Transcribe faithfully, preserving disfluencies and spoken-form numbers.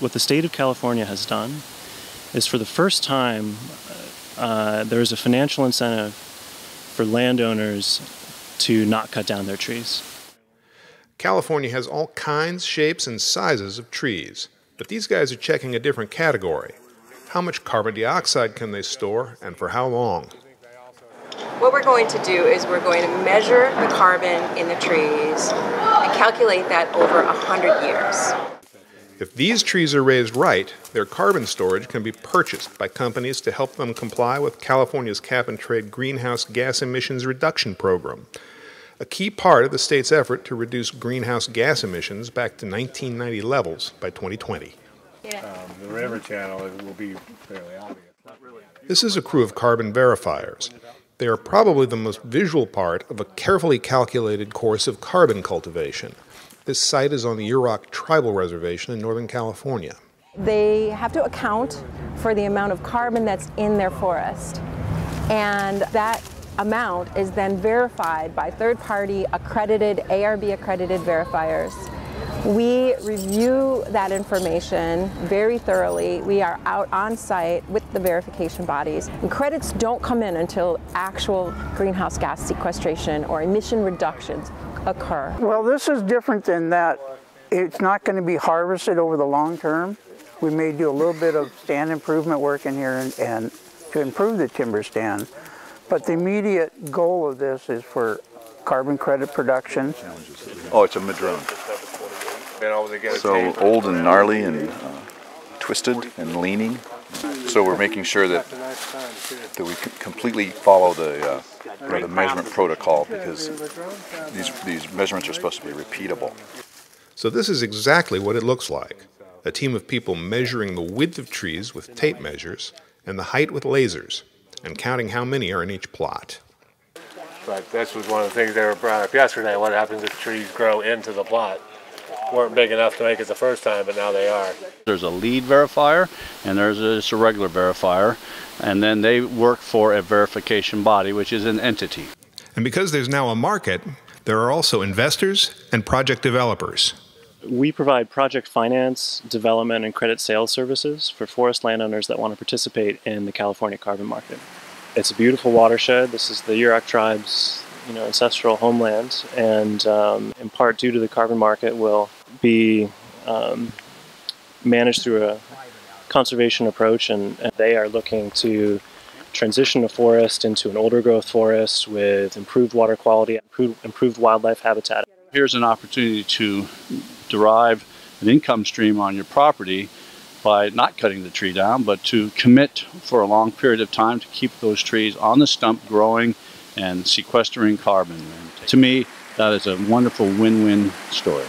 what the state of California has done is, for the first time, uh, there is a financial incentive for landowners to not cut down their trees. California has all kinds, shapes, and sizes of trees, but these guys are checking a different category. How much carbon dioxide can they store, and for how long? What we're going to do is we're going to measure the carbon in the trees and calculate that over one hundred years. If these trees are raised right, their carbon storage can be purchased by companies to help them comply with California's cap-and-trade greenhouse gas emissions reduction program, a key part of the state's effort to reduce greenhouse gas emissions back to nineteen ninety levels by twenty twenty. Yeah. Um, the river channel will be fairly obvious. This is a crew of carbon verifiers. They are probably the most visual part of a carefully calculated course of carbon cultivation. This site is on the Yurok Tribal Reservation in Northern California. They have to account for the amount of carbon that's in their forest, and that amount is then verified by third-party accredited, A R B accredited verifiers. We review that information very thoroughly. We are out on site with the verification bodies. And credits don't come in until actual greenhouse gas sequestration or emission reductions occur. Well, this is different than that. It's not going to be harvested over the long term. We may do a little bit of stand improvement work in here and, and to improve the timber stand. But the immediate goal of this is for carbon credit production. Oh, it's a madrone. So old and gnarly and uh, twisted and leaning. So we're making sure that that we completely follow the, uh, you know, the measurement protocol, because these, these measurements are supposed to be repeatable. So this is exactly what it looks like. A team of people measuring the width of trees with tape measures and the height with lasers, and counting how many are in each plot. But this was one of the things they were brought up yesterday. What happens if trees grow into the plot? Weren't big enough to make it the first time, but now they are. There's a lead verifier and there's a, just a regular verifier, and then they work for a verification body, which is an entity. And because there's now a market, there are also investors and project developers. We provide project finance, development, and credit sales services for forest landowners that want to participate in the California carbon market. It's a beautiful watershed. This is the Yurok tribe's you know, ancestral homeland, and um, in part due to the carbon market will be um, managed through a conservation approach, and, and they are looking to transition a forest into an older growth forest with improved water quality, improved, improved wildlife habitat. Here's an opportunity to derive an income stream on your property by not cutting the tree down, but to commit for a long period of time to keep those trees on the stump growing and sequestering carbon. And to me, that is a wonderful win-win story.